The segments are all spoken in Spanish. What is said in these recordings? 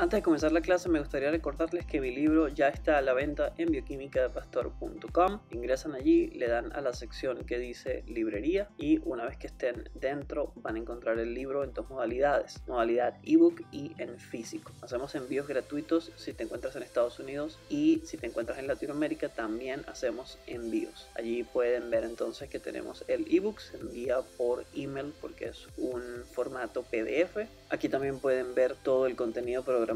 Antes de comenzar la clase me gustaría recordarles que mi libro ya está a la venta en bioquimicadepastor.com. Ingresan allí, le dan a la sección que dice librería y una vez que estén dentro van a encontrar el libro en dos modalidades, modalidad ebook y en físico. Hacemos envíos gratuitos si te encuentras en Estados Unidos y si te encuentras en Latinoamérica también hacemos envíos. Allí pueden ver entonces que tenemos el ebook, se envía por email porque es un formato PDF. Aquí también pueden ver todo el contenido programado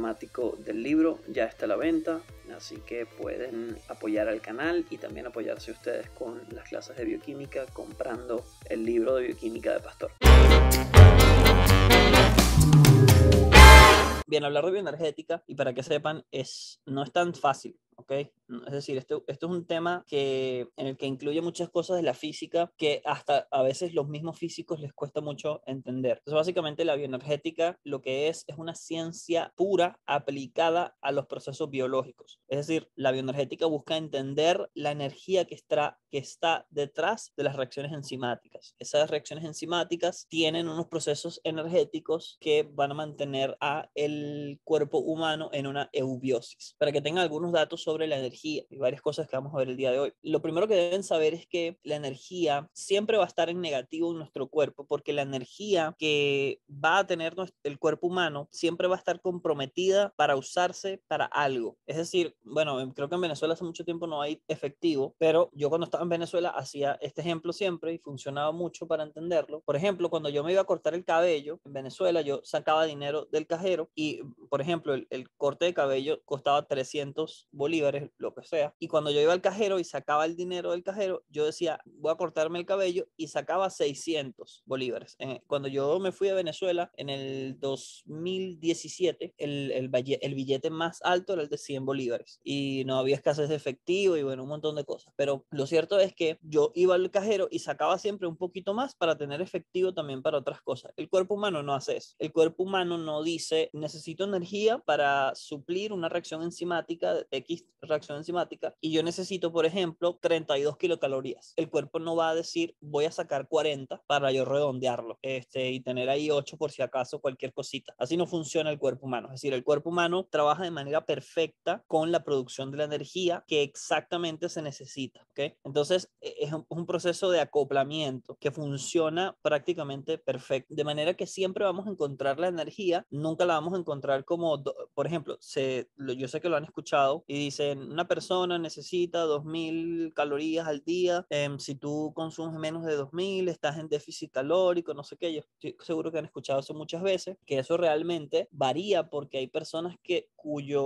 del libro, ya está a la venta, así que pueden apoyar al canal y también apoyarse ustedes con las clases de bioquímica comprando el libro de Bioquímica de Pastor. Bien, hablar de bioenergética, y para que sepan, no es tan fácil, ¿ok? Es decir, esto es un tema en el que incluye muchas cosas de la física que hasta a veces los mismos físicos les cuesta mucho entender. Entonces, básicamente la bioenergética lo que es una ciencia pura aplicada a los procesos biológicos. Es decir, la bioenergética busca entender la energía que está detrás de las reacciones enzimáticas. Esas reacciones enzimáticas tienen unos procesos energéticos que van a mantener a el cuerpo humano en una eubiosis. Para que tengan algunos datos sobre la energía y varias cosas que vamos a ver el día de hoy. Lo primero que deben saber es que la energía siempre va a estar en negativo en nuestro cuerpo, porque la energía que va a tener el cuerpo humano siempre va a estar comprometida para usarse para algo. Es decir, bueno, creo que en Venezuela hace mucho tiempo no hay efectivo, pero yo cuando estaba en Venezuela hacía este ejemplo siempre y funcionaba mucho para entenderlo. Por ejemplo, cuando yo me iba a cortar el cabello en Venezuela, yo sacaba dinero del cajero y, por ejemplo, el corte de cabello costaba 300 bolívares, lo que sea, y cuando yo iba al cajero y sacaba el dinero del cajero, yo decía voy a cortarme el cabello y sacaba 600 bolívares. Cuando yo me fui a Venezuela en el 2017, el billete más alto era el de 100 bolívares y no había escasez de efectivo y bueno, un montón de cosas, pero lo cierto es que yo iba al cajero y sacaba siempre un poquito más para tener efectivo también para otras cosas. El cuerpo humano no hace eso. El cuerpo humano no dice necesito energía para suplir una reacción enzimática, X reacción enzimática, y yo necesito, por ejemplo, 32 kilocalorías. El cuerpo no va a decir, voy a sacar 40 para yo redondearlo, y tener ahí 8 por si acaso cualquier cosita. Así no funciona el cuerpo humano. Es decir, el cuerpo humano trabaja de manera perfecta con la producción de la energía que exactamente se necesita, ¿ok? Entonces, es un proceso de acoplamiento que funciona prácticamente perfecto. De manera que siempre vamos a encontrar la energía, nunca la vamos a encontrar como, por ejemplo, yo sé que lo han escuchado y dicen, una persona necesita 2000 calorías al día, si tú consumes menos de 2000 estás en déficit calórico, no sé qué. Yo estoy seguro que han escuchado eso muchas veces, que eso realmente varía porque hay personas cuyo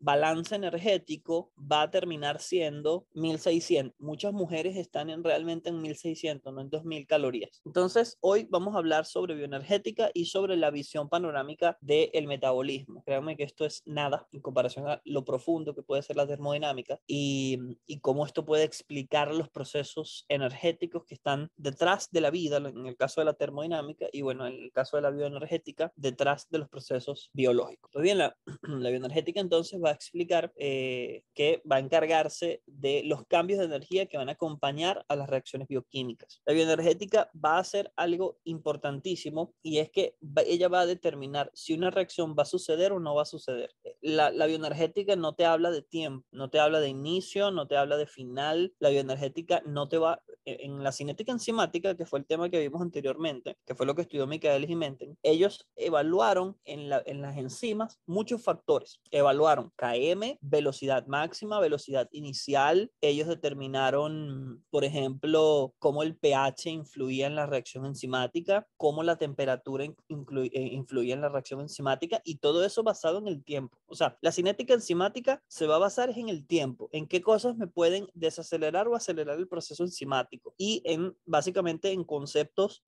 balance energético va a terminar siendo 1600. Muchas mujeres están realmente en 1600, no en 2000 calorías. Entonces hoy vamos a hablar sobre bioenergética y sobre la visión panorámica del metabolismo. Créanme que esto es nada en comparación a lo profundo que puede ser la termodinámica y cómo esto puede explicar los procesos energéticos que están detrás de la vida, en el caso de la termodinámica, y bueno, en el caso de la bioenergética, detrás de los procesos biológicos. Pues bien, la bioenergética entonces va a explicar que va a encargarse de los cambios de energía que van a acompañar a las reacciones bioquímicas. La bioenergética va a hacer algo importantísimo, y es que ella va a determinar si una reacción va a suceder o no va a suceder. La bioenergética no te habla de tiempo, no te habla de inicio, no te habla de final. La bioenergética no te va... En la cinética enzimática, que fue el tema que vimos anteriormente, que fue lo que estudió Michaelis y Menten, ellos evaluaron en las enzimas muchos factores. Evaluaron KM, velocidad máxima, velocidad inicial. Ellos determinaron, por ejemplo, cómo el pH influía en la reacción enzimática, cómo la temperatura influía en la reacción enzimática, y todo eso basado en el tiempo. O sea, la cinética enzimática se va a basar en el tiempo, en qué cosas me pueden desacelerar o acelerar el proceso enzimático, y básicamente en conceptos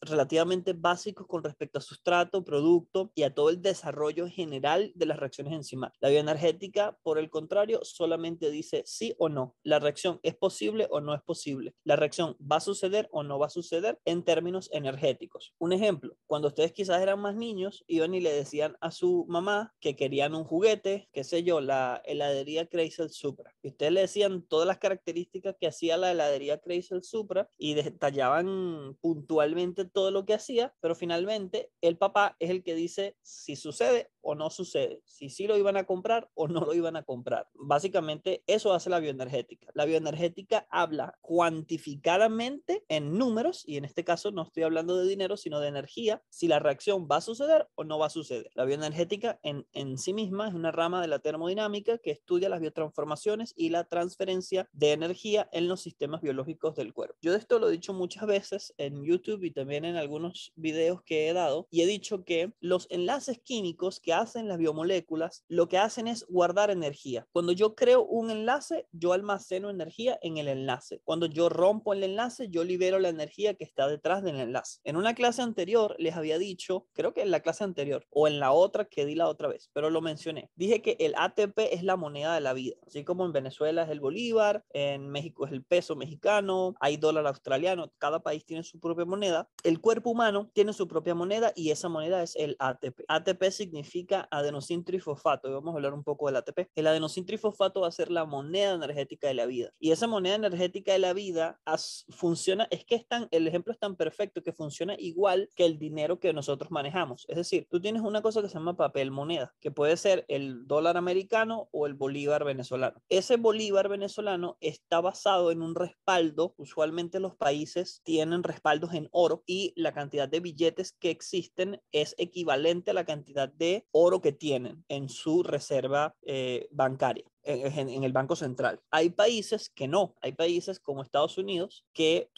relativamente básicos con respecto a sustrato, producto y a todo el desarrollo general de las reacciones enzimáticas. La bioenergética, por el contrario, solamente dice sí o no. La reacción es posible o no es posible. La reacción va a suceder o no va a suceder en términos energéticos. Un ejemplo, cuando ustedes quizás eran más niños, iban y le decían a su mamá que querían un juguete, qué sé yo, la heladería Crazy Zupra. Y ustedes le decían todas las características que hacía la heladería Crazy Zupra, y detallaban puntualmente todo lo que hacía, pero finalmente el papá es el que dice si sucede o no sucede, si sí lo iban a comprar o no lo iban a comprar. Básicamente eso hace la bioenergética. La bioenergética habla cuantificadamente en números, y en este caso no estoy hablando de dinero, sino de energía, si la reacción va a suceder o no va a suceder. La bioenergética en sí misma es una rama de la termodinámica que estudia las biotransformaciones y la transferencia de energía en los sistemas biológicos del cuerpo. Yo de esto lo he dicho muchas veces en YouTube y también en algunos videos que he dado, y he dicho que los enlaces químicos que hacen las biomoléculas lo que hacen es guardar energía. Cuando yo creo un enlace, yo almaceno energía en el enlace. Cuando yo rompo el enlace, yo libero la energía que está detrás del enlace. En una clase anterior les había dicho, creo que en la clase anterior o en la otra que di la otra vez, pero lo mencioné. Dije que el ATP es la moneda de la vida, así como en Venezuela es el bolívar, en México es el peso mexicano, hay dólar australiano, cada país tiene su propia moneda. El cuerpo humano tiene su propia moneda y esa moneda es el ATP. ATP significa adenosín trifosfato, y vamos a hablar un poco del ATP. El adenosín trifosfato va a ser la moneda energética de la vida, y esa moneda energética de la vida funciona, es que el ejemplo es tan perfecto que funciona igual que el dinero que nosotros manejamos. Es decir, tú tienes una cosa que se llama papel moneda, que puede ser el dólar americano o el bolívar venezolano. Ese bolívar venezolano está basado en un respaldo. Usualmente los países tienen respaldos en oro, y la cantidad de billetes que existen es equivalente a la cantidad de oro que tienen en su reserva bancaria. En el Banco Central. Hay países que no, hay países como Estados Unidos que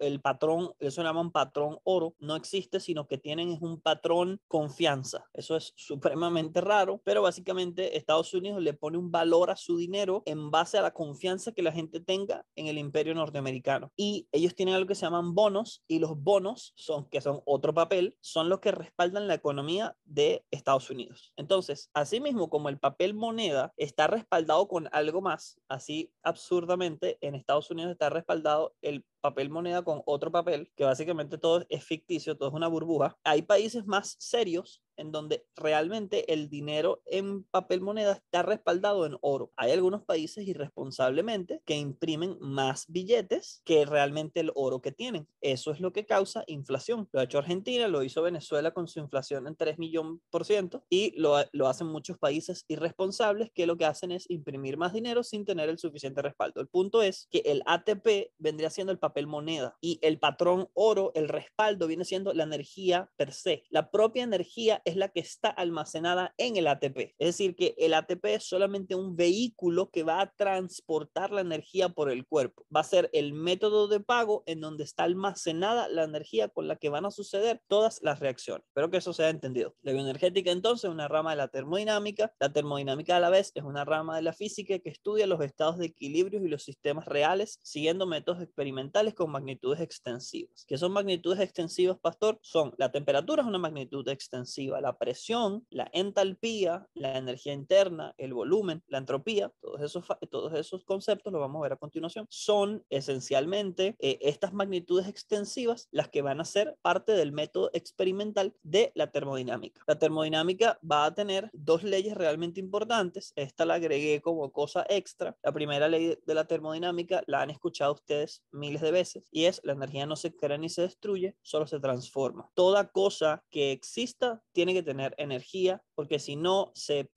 el patrón, eso lo llaman patrón oro, no existe, sino que tienen es un patrón confianza. Eso es supremamente raro, pero básicamente Estados Unidos le pone un valor a su dinero en base a la confianza que la gente tenga en el imperio norteamericano. Y ellos tienen algo que se llaman bonos, y los bonos, que son otro papel, son los que respaldan la economía de Estados Unidos. Entonces, así mismo como el papel moneda está respaldado con algo más, así absurdamente en Estados Unidos está respaldado el papel moneda con otro papel, que básicamente todo es ficticio, todo es una burbuja. Hay países más serios en donde realmente el dinero en papel moneda está respaldado en oro. Hay algunos países irresponsablemente que imprimen más billetes que realmente el oro que tienen. Eso es lo que causa inflación. Lo ha hecho Argentina, lo hizo Venezuela con su inflación en 3.000.000%, y lo hacen muchos países irresponsables que lo que hacen es imprimir más dinero sin tener el suficiente respaldo. El punto es que el ATP vendría siendo el papel moneda, y el patrón oro, el respaldo, viene siendo la energía per se. La propia energía es la que está almacenada en el ATP. Es decir, que el ATP es solamente un vehículo que va a transportar la energía por el cuerpo. Va a ser el método de pago en donde está almacenada la energía con la que van a suceder todas las reacciones. Espero que eso sea entendido. La bioenergética, entonces, es una rama de la termodinámica. La termodinámica, a la vez, es una rama de la física que estudia los estados de equilibrio y los sistemas reales, siguiendo métodos experimentales con magnitudes extensivas. ¿Qué son magnitudes extensivas, pastor? Son la temperatura, es una magnitud extensiva, la presión, la entalpía, la energía interna, el volumen, la entropía, todos esos conceptos, los vamos a ver a continuación, son esencialmente estas magnitudes extensivas las que van a ser parte del método experimental de la termodinámica. La termodinámica va a tener dos leyes realmente importantes, esta la agregué como cosa extra. La primera ley de la termodinámica la han escuchado ustedes miles de veces, y es: la energía no se crea ni se destruye, solo se transforma. Toda cosa que exista tiene que tener energía, porque si no se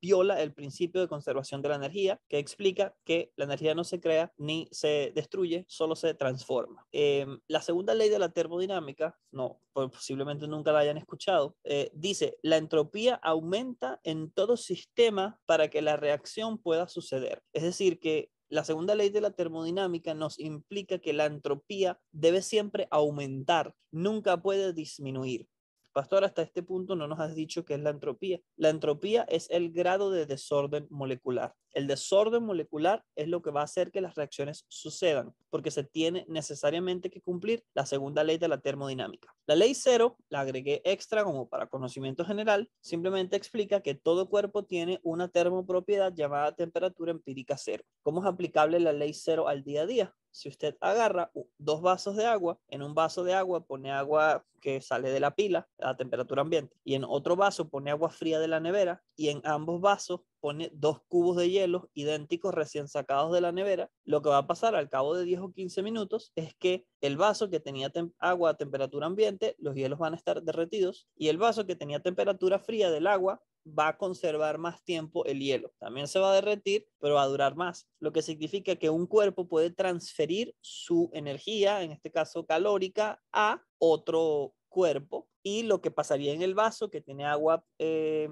viola el principio de conservación de la energía, que explica que la energía no se crea ni se destruye, solo se transforma. La segunda ley de la termodinámica, posiblemente nunca la hayan escuchado, dice: la entropía aumenta en todo sistema para que la reacción pueda suceder. Es decir, que la segunda ley de la termodinámica nos implica que la entropía debe siempre aumentar, nunca puede disminuir. Pastor, hasta este punto no nos has dicho qué es la entropía. La entropía es el grado de desorden molecular. El desorden molecular es lo que va a hacer que las reacciones sucedan, porque se tiene necesariamente que cumplir la segunda ley de la termodinámica. La ley cero, la agregué extra como para conocimiento general, simplemente explica que todo cuerpo tiene una termopropiedad llamada temperatura empírica cero. ¿Cómo es aplicable la ley cero al día a día? si usted agarra dos vasos de agua, en un vaso de agua pone agua que sale de la pila a temperatura ambiente y en otro vaso pone agua fría de la nevera y en ambos vasos pone 2 cubos de hielo idénticos recién sacados de la nevera, lo que va a pasar al cabo de 10 o 15 minutos es que el vaso que tenía agua a temperatura ambiente, los hielos van a estar derretidos y el vaso que tenía temperatura fría del agua va a conservar más tiempo el hielo. También se va a derretir, pero va a durar más, lo que significa que un cuerpo puede transferir su energía, en este caso calórica, a otro cuerpo y lo que pasaría en el vaso que tiene agua de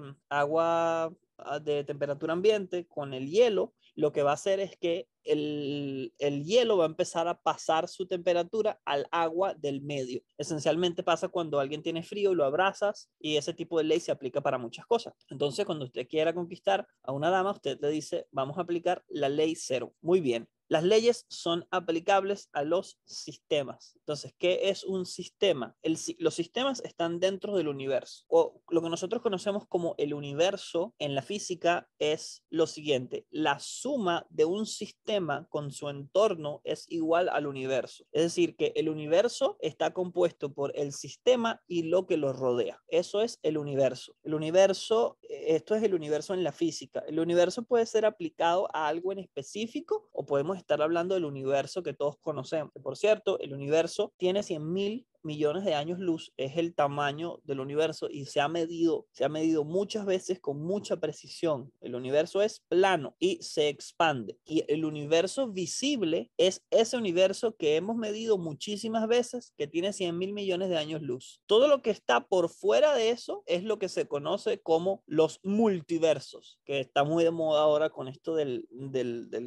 temperatura ambiente con el hielo, lo que va a hacer es que el hielo va a empezar a pasar su temperatura al agua del medio. Esencialmente pasa cuando alguien tiene frío y lo abrazas, y ese tipo de ley se aplica para muchas cosas. Entonces, cuando usted quiera conquistar a una dama, usted le dice, vamos a aplicar la ley cero. Muy bien. Las leyes son aplicables a los sistemas. Entonces, ¿qué es un sistema? Los sistemas están dentro del universo. O lo que nosotros conocemos como el universo en la física es lo siguiente. La suma de un sistema con su entorno es igual al universo. Es decir, que el universo está compuesto por el sistema y lo que lo rodea. Eso es el universo. El universo, esto es el universo en la física. El universo puede ser aplicado a algo en específico o podemos estar hablando del universo que todos conocemos. Por cierto, el universo tiene 100.000 millones de años luz, es el tamaño del universo y se ha medido muchas veces con mucha precisión. El universo es plano y se expande. Y el universo visible es ese universo que hemos medido muchísimas veces, que tiene 100.000 millones de años luz. Todo lo que está por fuera de eso es lo que se conoce como los multiversos, que está muy de moda ahora con esto del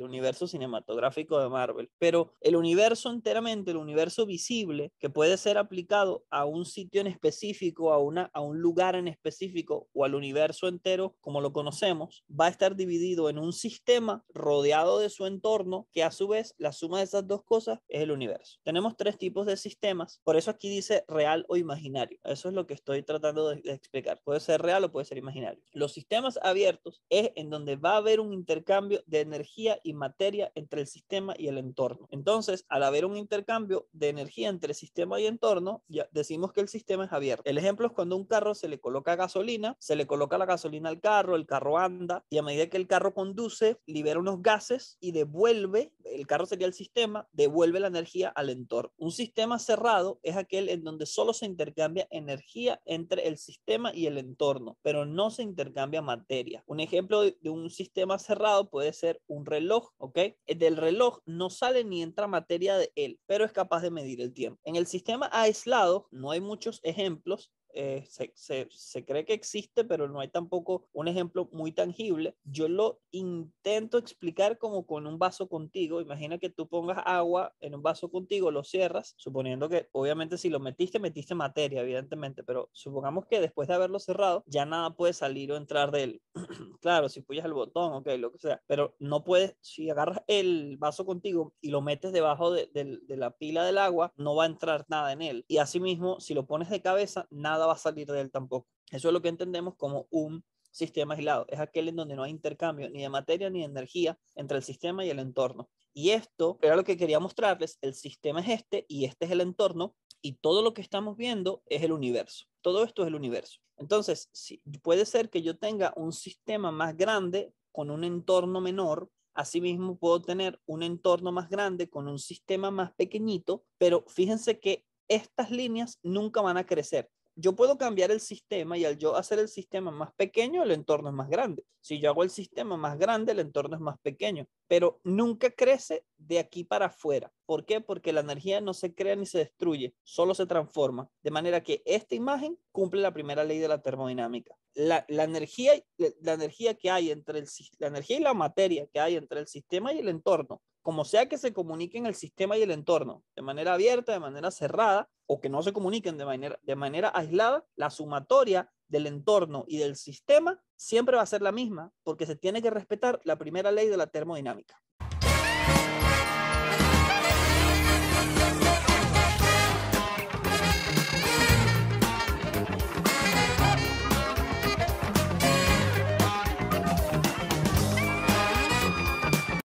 universo cinematográfico de Marvel. Pero el universo enteramente, el universo visible, que puede ser aplicado a un sitio en específico, a un lugar en específico o al universo entero como lo conocemos, va a estar dividido en un sistema rodeado de su entorno que a su vez la suma de esas dos cosas es el universo. Tenemos 3 tipos de sistemas, por eso aquí dice real o imaginario. Eso es lo que estoy tratando de explicar. Puede ser real o puede ser imaginario. Los sistemas abiertos es en donde va a haber un intercambio de energía y materia entre el sistema y el entorno. Entonces, al haber un intercambio de energía entre el sistema y el entorno, ya decimos que el sistema es abierto. El ejemplo es cuando a un carro se le coloca gasolina, se le coloca la gasolina al carro, el carro anda y a medida que el carro conduce, libera unos gases y devuelve, el carro sería el sistema, devuelve la energía al entorno. Un sistema cerrado es aquel en donde solo se intercambia energía entre el sistema y el entorno, pero no se intercambia materia. Un ejemplo de un sistema cerrado puede ser un reloj, ¿ok? Del reloj no sale ni entra materia de él, pero es capaz de medir el tiempo. En el sistema aislado, no hay muchos ejemplos. Se cree que existe, pero no hay tampoco un ejemplo muy tangible. Yo lo intento explicar como con un vaso contigo. Imagina que tú pongas agua en un vaso contigo, lo cierras, suponiendo que obviamente si lo metiste materia, evidentemente, pero supongamos que después de haberlo cerrado, ya nada puede salir o entrar de él. Claro, si puyas el botón, ok, lo que sea, pero no puedes, si agarras el vaso contigo y lo metes debajo de la pila del agua, no va a entrar nada en él. Y asimismo, si lo pones de cabeza, nada va a salir de él tampoco. Eso es lo que entendemos como un sistema aislado. Es aquel en donde no hay intercambio ni de materia ni de energía entre el sistema y el entorno. Y esto era lo que quería mostrarles. El sistema es este y este es el entorno y todo lo que estamos viendo es el universo. Todo esto es el universo. Entonces, sí, puede ser que yo tenga un sistema más grande con un entorno menor. Asimismo, puedo tener un entorno más grande con un sistema más pequeñito, pero fíjense que estas líneas nunca van a crecer. Yo puedo cambiar el sistema y al yo hacer el sistema más pequeño, el entorno es más grande. Si yo hago el sistema más grande, el entorno es más pequeño, pero nunca crece de aquí para afuera. ¿Por qué? Porque la energía no se crea ni se destruye, solo se transforma. De manera que esta imagen cumple la primera ley de la termodinámica. La energía y la materia que hay entre el sistema y el entorno, como sea que se comuniquen el sistema y el entorno, de manera abierta, de manera cerrada, o que no se comuniquen de manera aislada, la sumatoria del entorno y del sistema siempre va a ser la misma, porque se tiene que respetar la primera ley de la termodinámica.